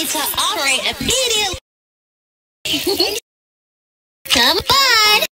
need to operate immediately. Come on!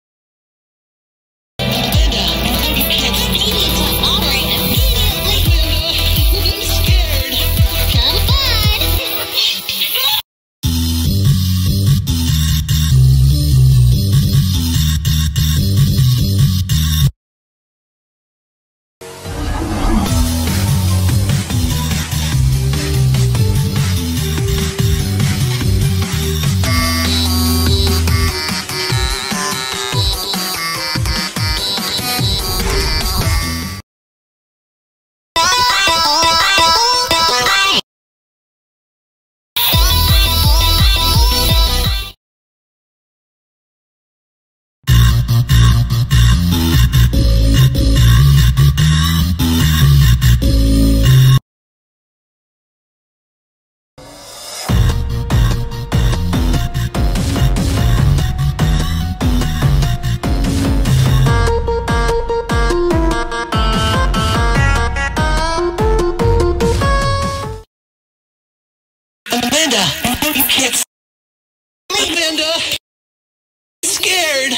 Amanda, you can't sleep, Amanda. I'm scared.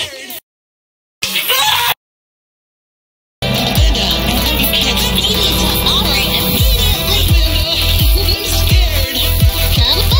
Amanda, you can't sleep. You need to operate immediately. Amanda, I'm scared. Come on.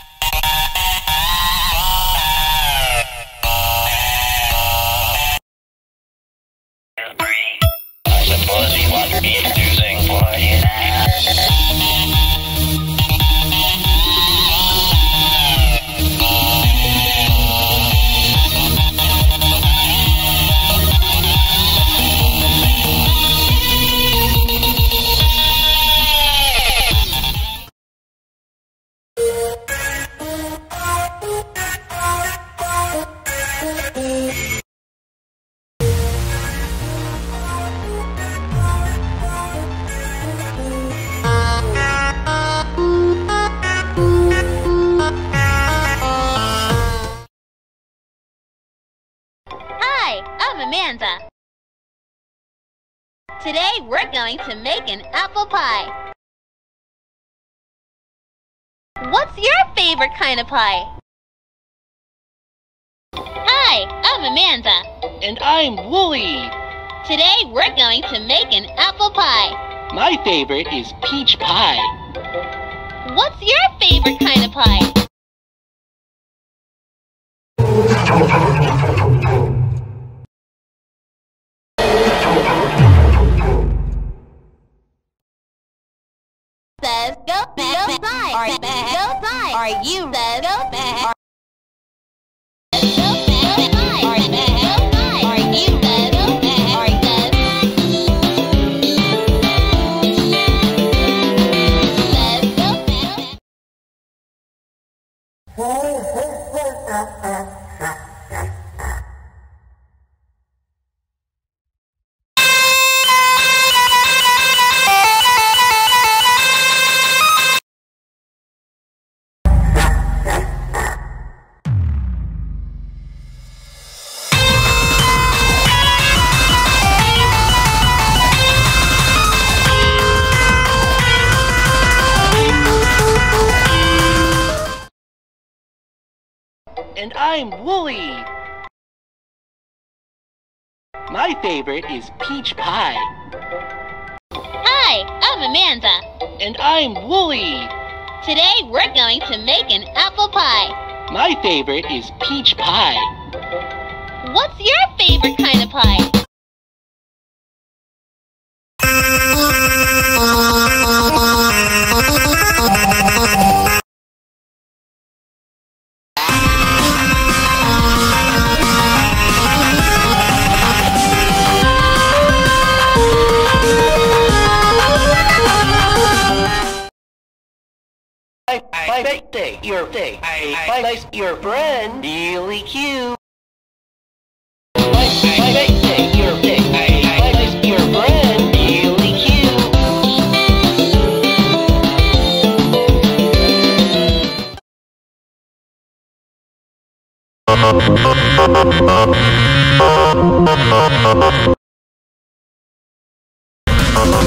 I'm Amanda. Today we're going to make an apple pie. What's your favorite kind of pie? Hi, I'm Amanda. And I'm Wooly. Today we're going to make an apple pie. My favorite is peach pie. What's your favorite kind of pie? Says go back, go back, are back, go back, are you says go back. And I'm Wooly. My favorite is peach pie. Hi, I'm Amanda. And I'm Wooly. Today we're going to make an apple pie. My favorite is peach pie. What's your favorite kind of pie? your day. I like your friend, really cute. Help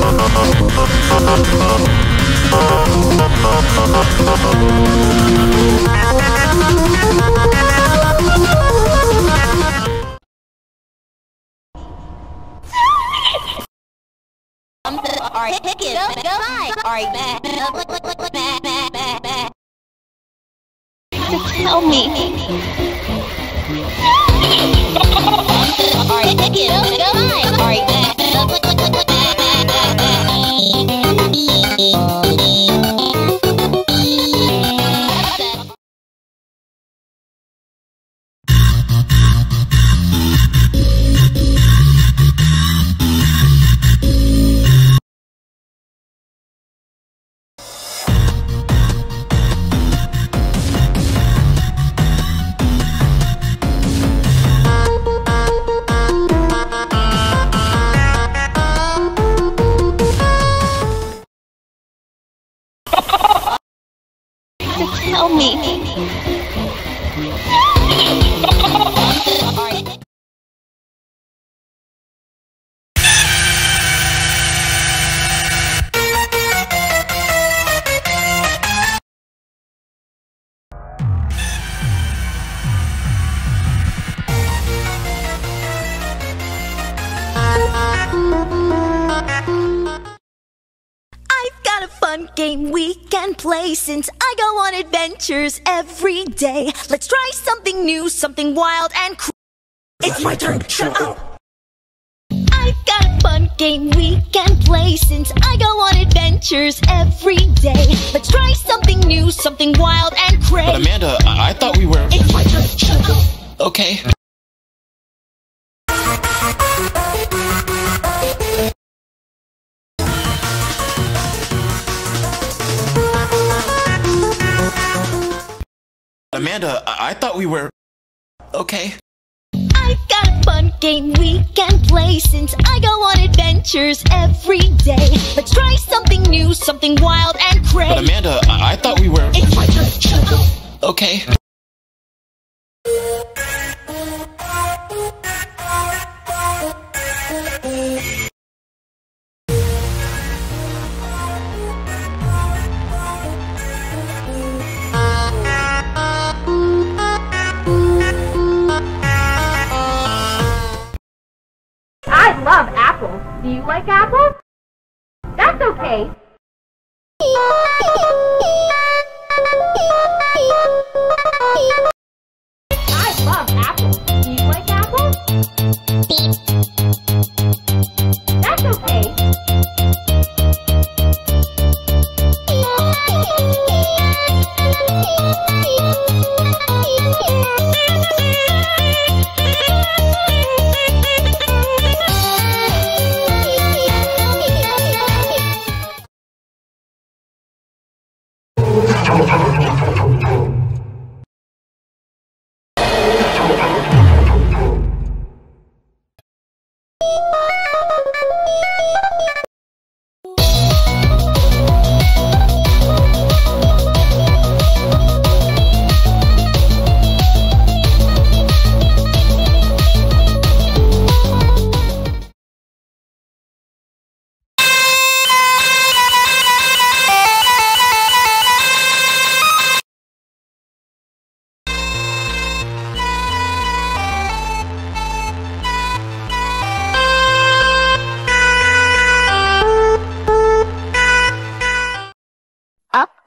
me. Alright, pick it up, go high. Alright, help me. Fun game we can play since I go on adventures every day. Let's try something new, something wild and cool. It's my turn, shut up! I've got a fun game we can play since I go on adventures every day. Let's try something new, something wild and crazy. But Amanda, I thought we were... It's my turn, shut up! Okay. Amanda, I thought we were... Okay. I've got a fun game we can play since I go on adventures every day. Let's try something new, something wild and crazy. But Amanda, I thought we were... It's my turn, shut up! Okay. I love apples. Do you like apples? That's okay. I love apples. Do you like apples? That's okay.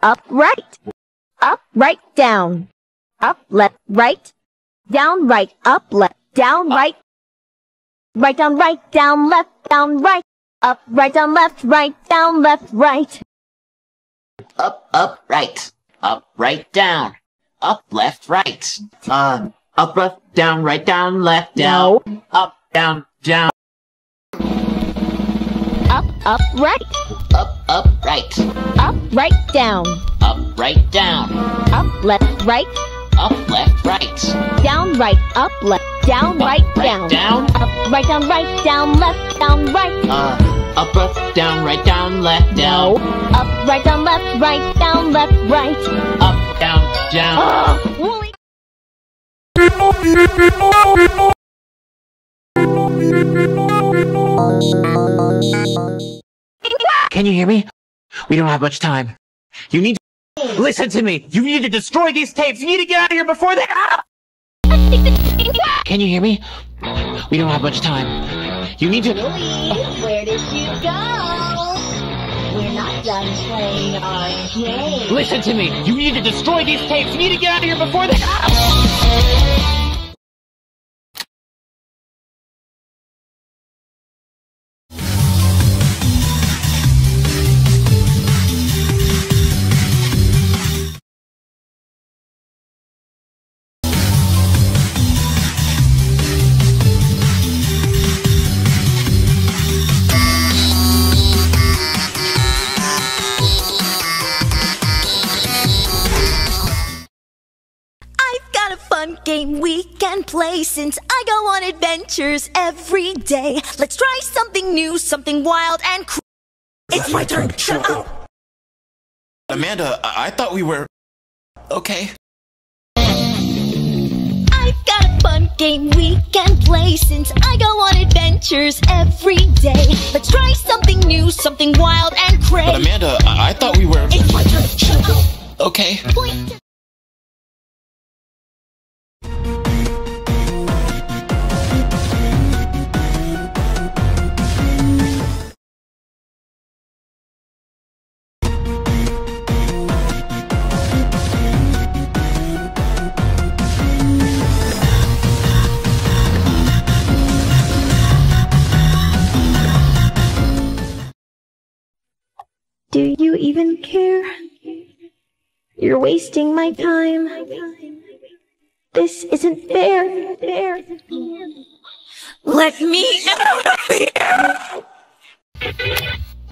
Up, right. Up, right, down. Up, left, right. Down, right, up, left. Down, right. Right, down, right, down, left, down, right. Up, right, down, left, right, down, left, right. Up, right. Up, right, down. Up, left, right. Up, left, down, right, down, left, down. No. Up, down, down. Up, right. Up, right. Up, right, down. Up, right, down. Up, left, right. Up, left, right. Down, right, up, left. Down, up, right, down. Down. Up, right, down, right, down, left, down, right. Up, up, down, left, down. No. Up, right, down, left, right. Up, down, down. Wooly. Can you hear me? We don't have much time. You need to listen to me. You need to destroy these tapes. You need to get out of here before they. Can you hear me? We don't have much time. You need to. Where did you go? We're not done playing our game. Listen to me. You need to destroy these tapes. You need to get out of here before they. Game we can play since I go on adventures every day. Let's try something new, something wild and crazy. It's my turn. Shut up. Amanda, I thought we were okay. I've got a fun game we can play since I go on adventures every day. Let's try something new, something wild and crazy. But Amanda, I thought we were. It's my turn. Shut up. Okay. Point. Do you even care? You're wasting my time. This isn't fair. Let me out of here!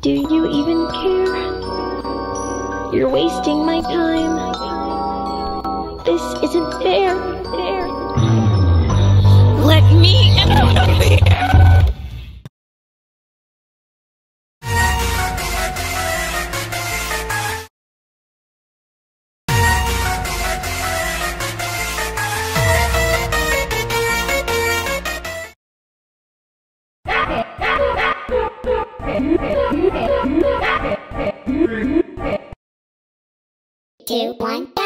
Do you even care? You're wasting my time. This isn't fair. Let me out of here! Two, one, go!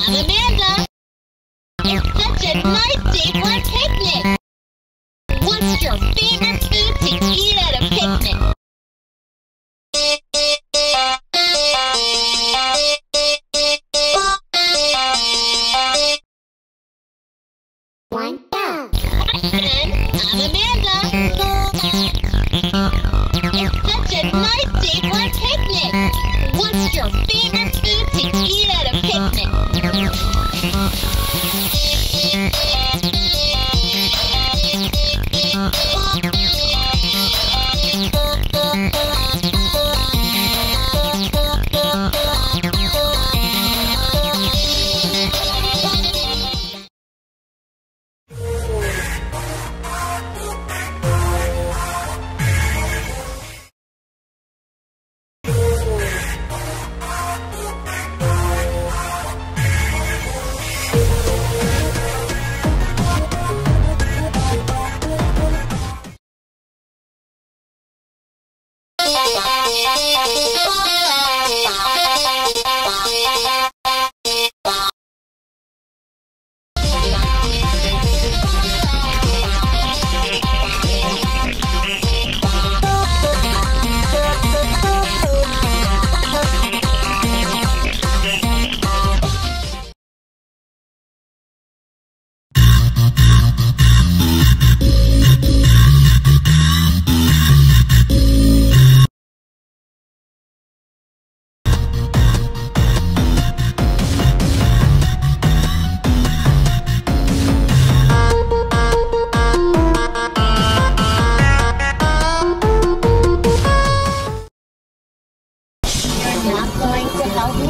Amanda! It's such a nice day for a picnic! What's your favorite food to eat at a picnic? One, go! I'm Amanda! It's such a nice day for a picnic! What's your favorite food to eat at a picnic?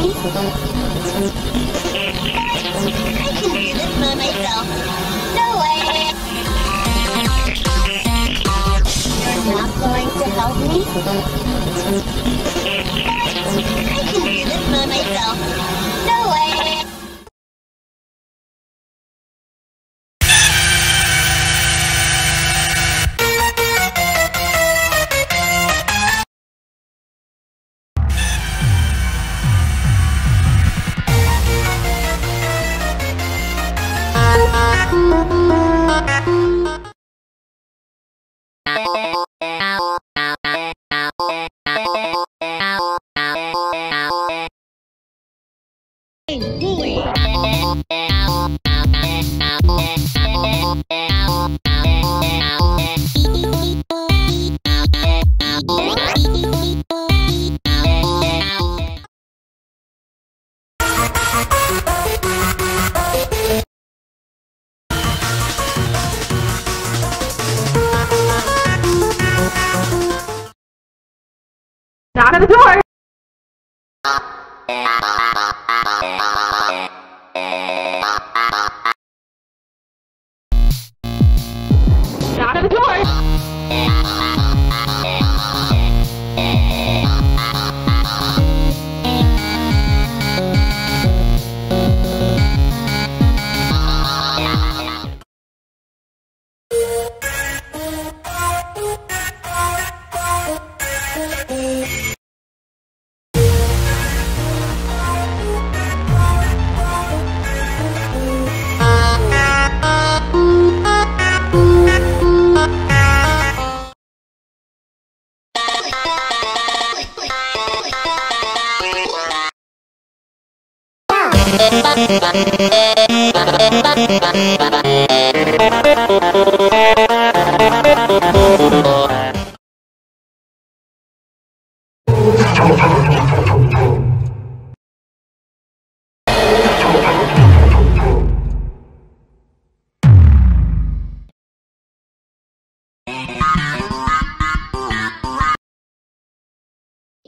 I can do this by myself. No way! You're not going to help me? I can do this by myself. No way! Wooly. Knock on the door! Knock on the door!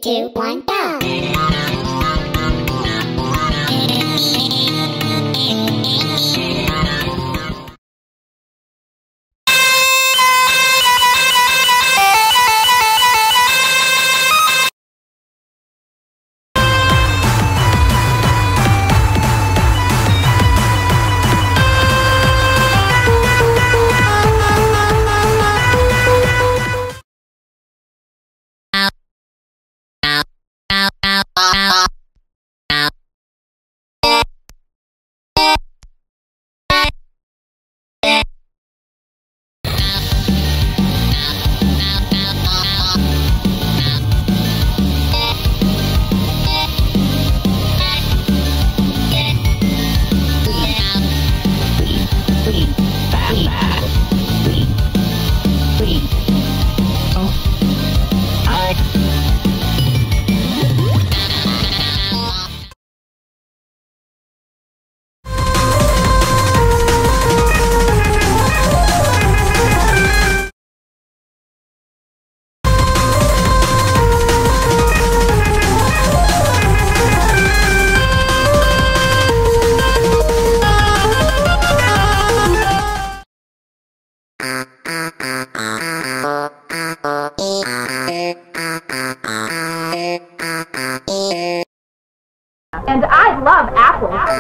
Two, one, go! And I love apples.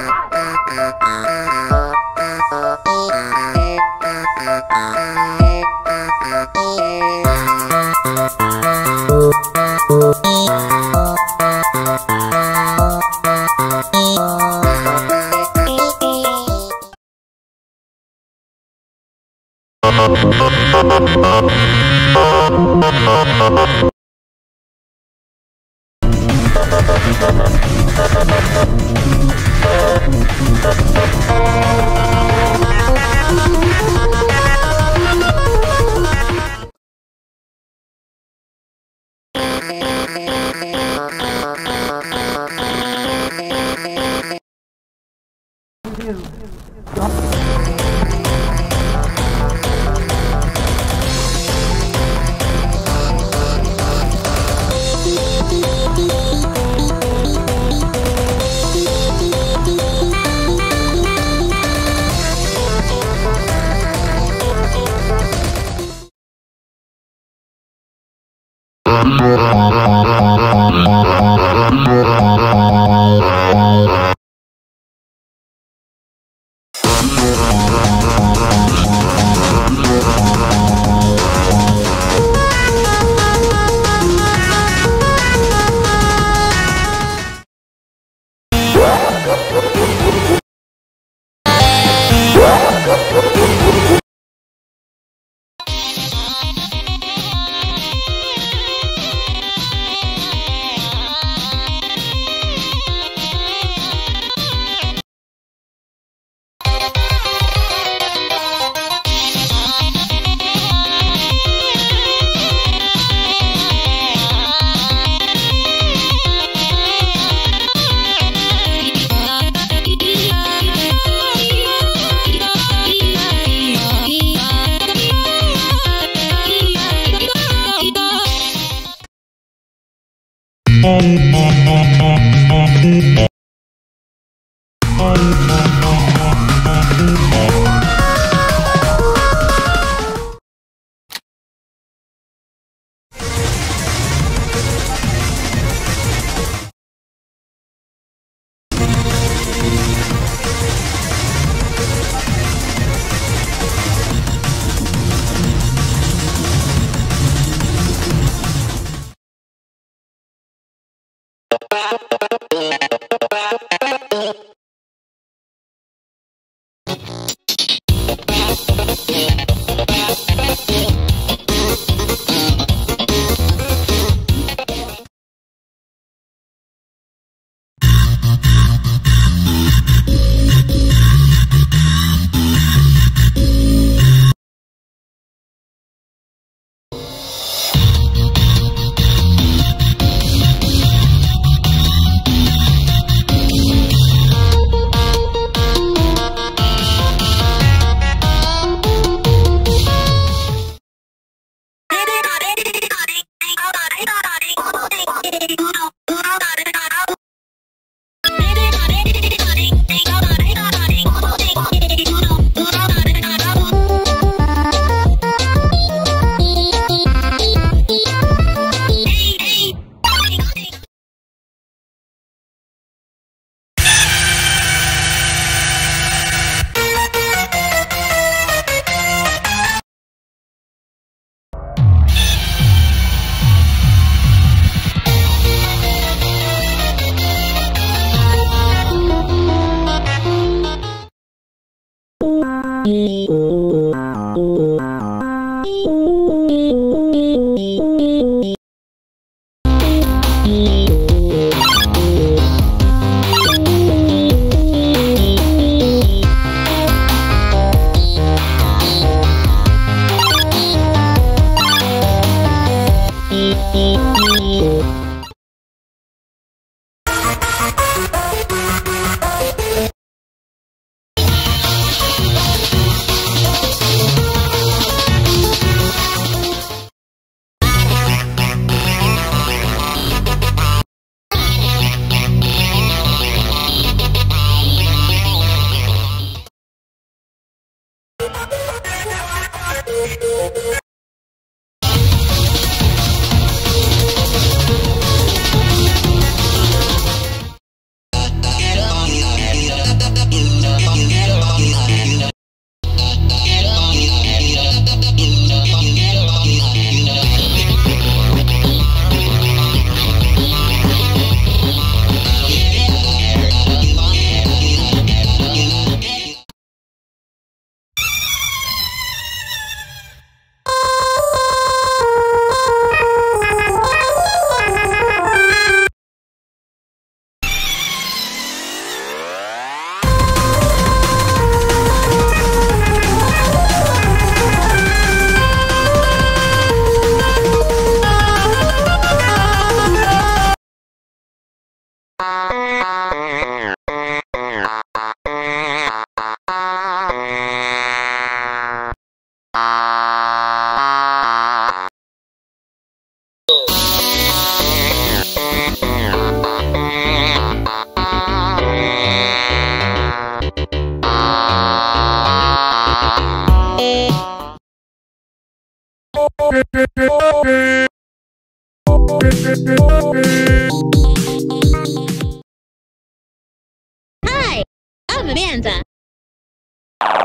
Hi, I'm Amanda.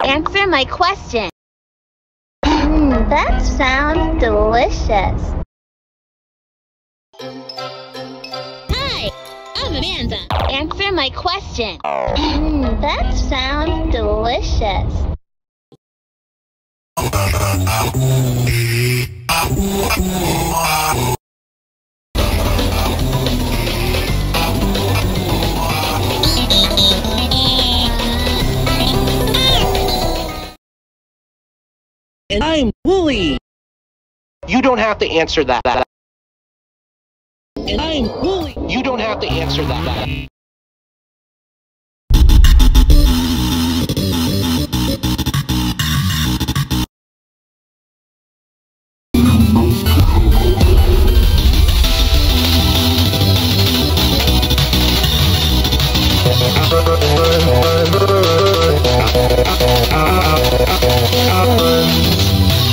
Answer my question. That sounds delicious. Hi, I'm Amanda, answer my question. That sounds delicious. And I'm Wooly. You don't have to answer that. And I'm Wooly. You don't have to answer that.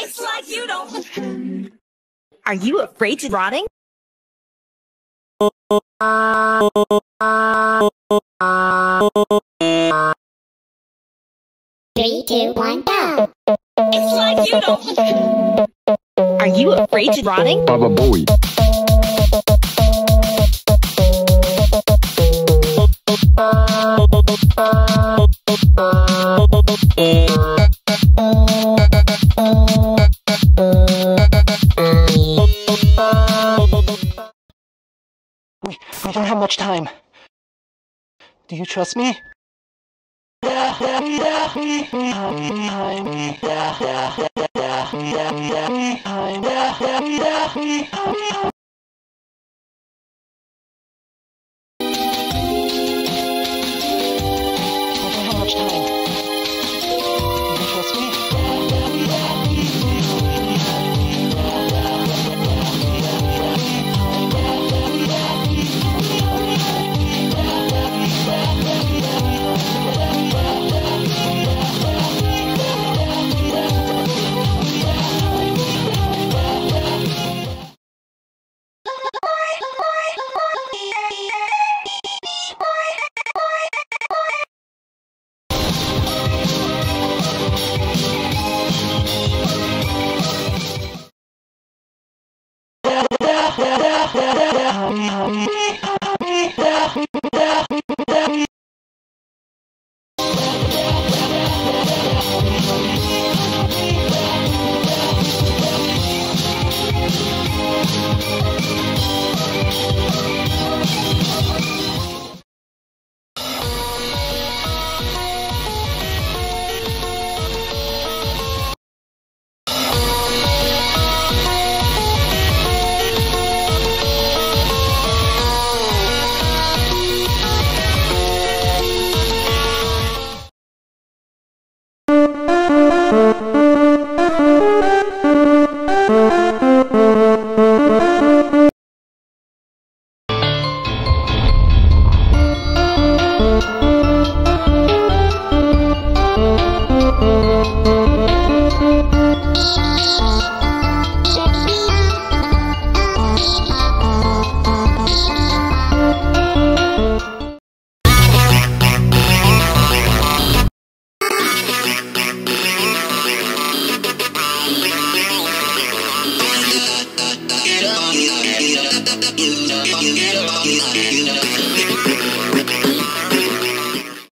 It's like you don't. Are you afraid to rotting? Three, two, one, go. It's like you don't. Are you afraid to rotting? Baba Booey. I don't have much time. Do you trust me?